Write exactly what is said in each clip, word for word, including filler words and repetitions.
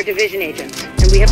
are division agents, and we have...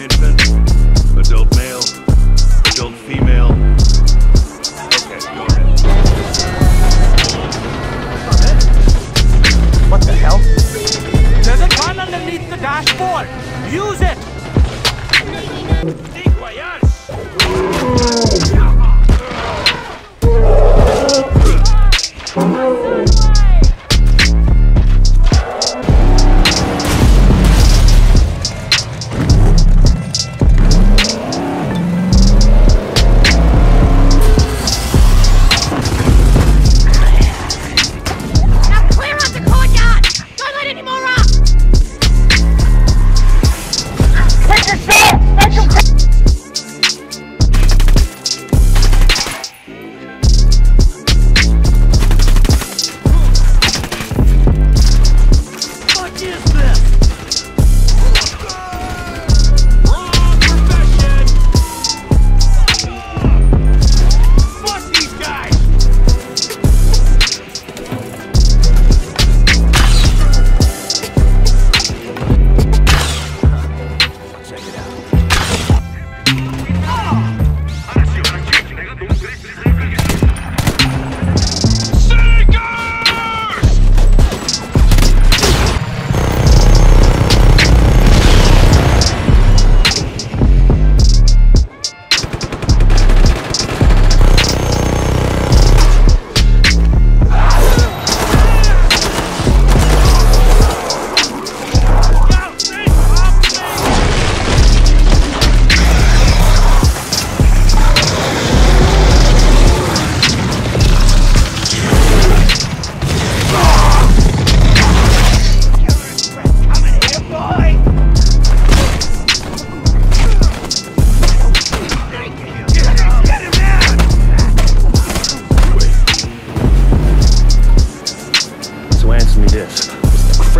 Infant, adult male, adult female. Okay, go ahead. What the hell? There's a gun underneath the dashboard. Use it.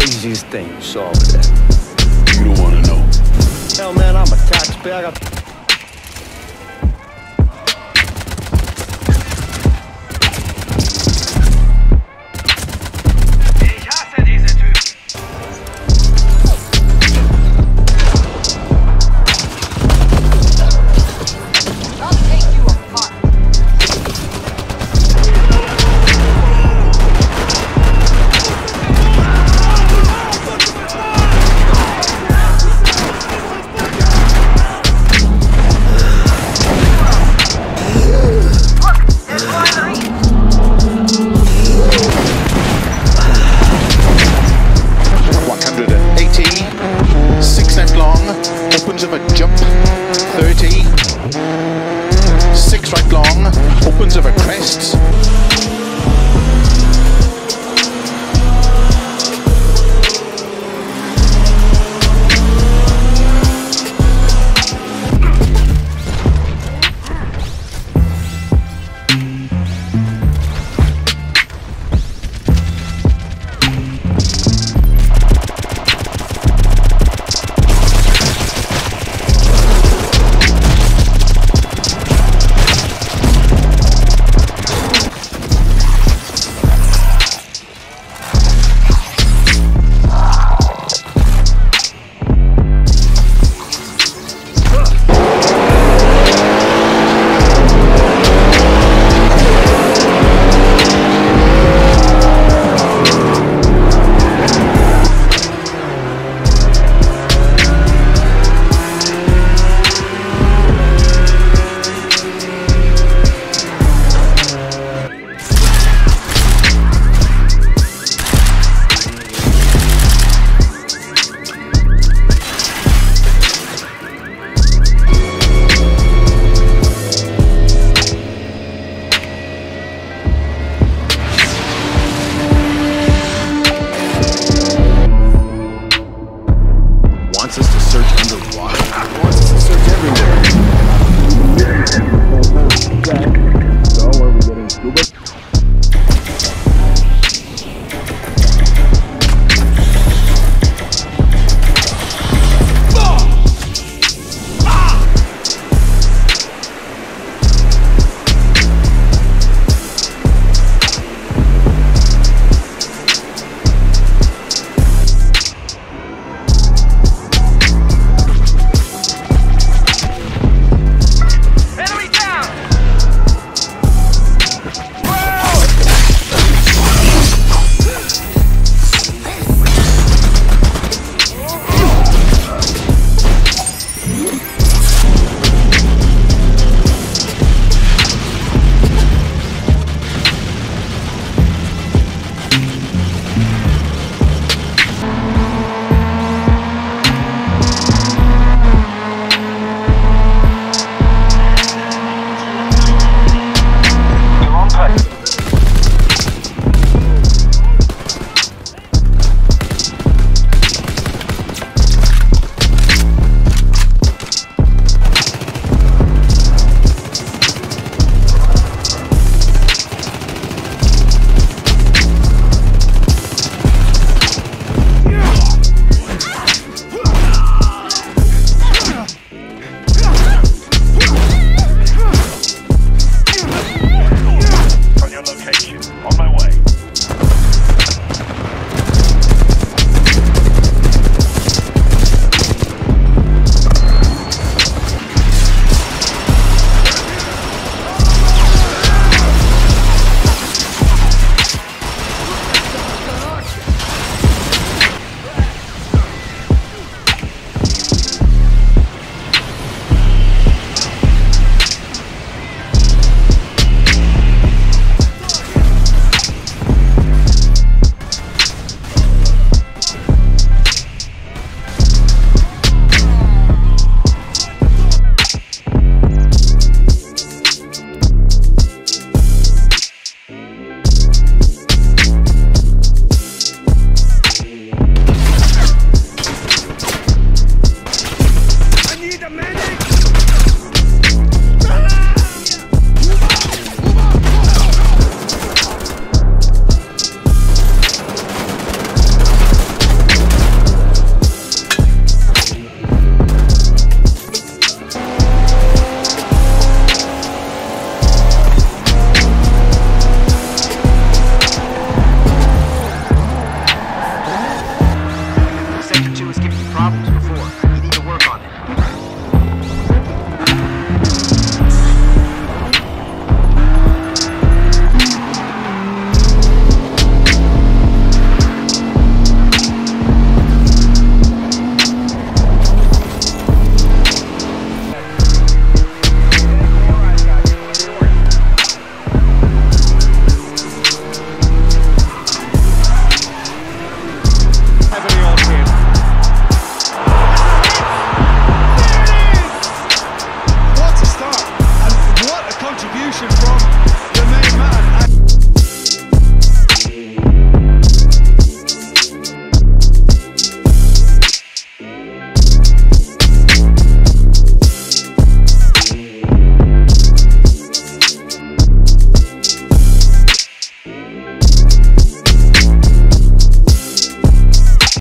Craziest thing you saw over there. You don't want to know. Hell, man, I'm a taxpayer. I got of a crest.